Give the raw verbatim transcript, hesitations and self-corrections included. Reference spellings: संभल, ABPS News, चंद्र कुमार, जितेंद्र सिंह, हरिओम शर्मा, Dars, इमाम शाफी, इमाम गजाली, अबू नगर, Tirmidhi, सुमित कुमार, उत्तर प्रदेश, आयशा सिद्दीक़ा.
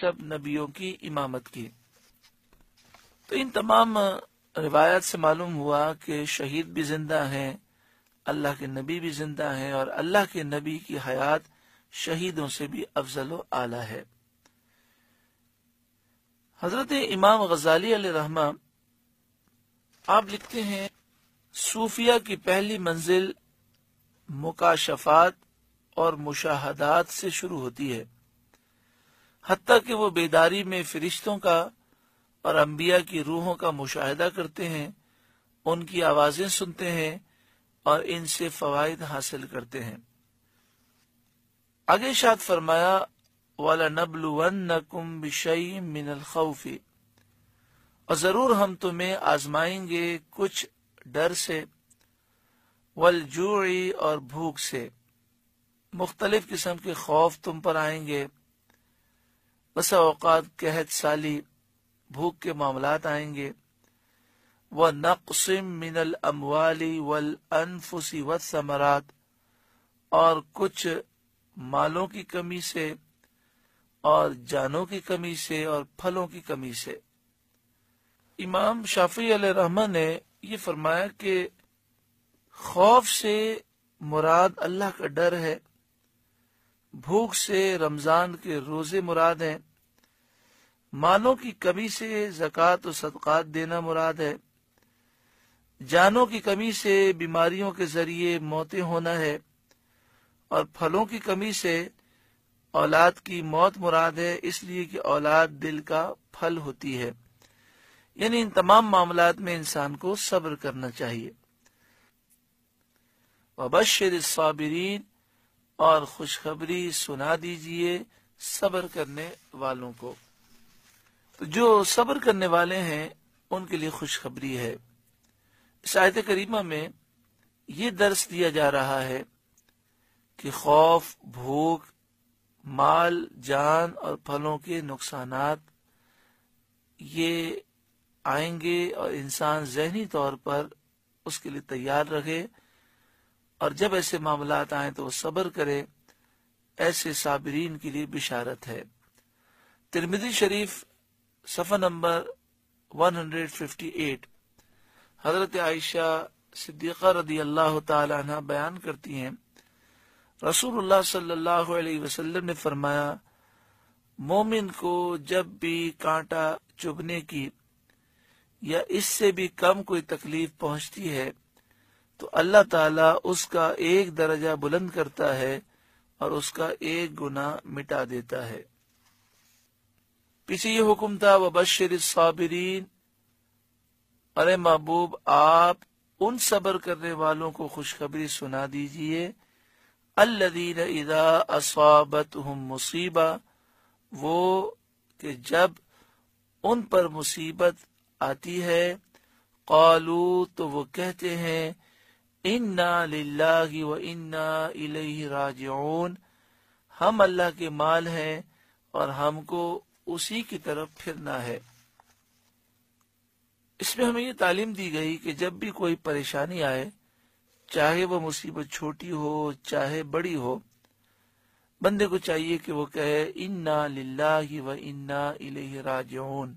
सब नबियों की इमामत की। तो इन तमाम रिवायत से मालूम हुआ कि शहीद भी जिंदा हैं, अल्लाह के नबी भी जिंदा हैं और अल्लाह के नबी की हयात शहीदों से भी अफजल व आला है। हजरत इमाम गजाली अलैहिर्रहमा आप लिखते हैं, सूफिया की पहली मंजिल मुकाशफात और मुशाहदात से शुरू होती है, हत्ता कि वो बेदारी में फरिश्तों का और अंबिया की रूहों का मुशाहिदा करते हैं, उनकी आवाजें सुनते हैं और इनसे फवायद हासिल करते हैं। आगे शाद फरमाया, वाला नबलुवन्नकुम बिशय् मिनल खौफी, और जरूर हम तुम्हें आजमाएंगे कुछ डर से, वलजूई और भूख से, मुख्तलिफ किस्म के खौफ तुम पर आएंगे, बसा औकात कहत साली भूख के मामलात आएंगे, व नक़्सिम मिनल अम्वाली वल अनफुसी वस्समरात, और कुछ मालों की कमी से और जानों की कमी से और फलों की कमी से। इमाम शाफी अलैहिर्रहमा ने ये फरमाया कि खौफ से मुराद अल्लाह का डर है, भूख से रमजान के रोजे मुराद है, मालों की कमी से ज़कात और सदक़ात देना मुराद है, जानों की कमी से बीमारियों के जरिए मौतें होना है, और फलों की कमी से औलाद की मौत मुराद है, इसलिए कि औलाद दिल का फल होती है। यानी इन तमाम मामलात में इंसान को सब्र करना चाहिए। वबश्शिरिस्साबिरीन, और खुशखबरी सुना दीजिए सब्र करने वालों को। तो जो सब्र करने वाले हैं उनके लिए खुशखबरी है। इस आयत करीमा में ये दर्स दिया जा रहा है कि खौफ, भूख, माल, जान और फलों के नुकसानात ये आएंगे और इंसान ज़हनी तौर पर उसके लिए तैयार रहे, और जब ऐसे मामलात आए तो वो सब्र करे। ऐसे साबिरीन के लिए बिशारत है। तिर्मिदी शरीफ सफ़ा नंबर एक सौ अट्ठावन हज़रत आयशा सिद्दीक़ा रदी अल्लाह ताला अन्हा बयान करती हैं, रसूलुल्लाह सल्लल्लाहु अलैहि वसल्लम ने फरमाया, मोमिन को जब भी कांटा चुभने की या इससे भी कम कोई तकलीफ पहुंचती है तो अल्लाह ताला उसका एक दर्जा बुलंद करता है और उसका एक गुना मिटा देता है। पीछे ये हुक्म था, वबश्शिरिस साबिरीन, अरे महबूब आप उन सब्र करने वालों को खुशखबरी सुना दीजिए, अल्लज़ीन इज़ा अस्वाबतहुम मुसीबा, वो कि जब उन पर मुसीबत आती है, क़ालू, तो वो कहते हैं, इन्ना लिल्लाहि व इन्ना इलैहि राजिऊन, हम अल्लाह के माल हैं और हमको उसी की तरफ फिरना है। इसमें हमें ये तालीम दी गई कि जब भी कोई परेशानी आए, चाहे वह मुसीबत छोटी हो चाहे बड़ी हो, बंदे को चाहिए कि वो कहे इन्ना लिल्लाहि व इन्ना इलैहि राजिऊन।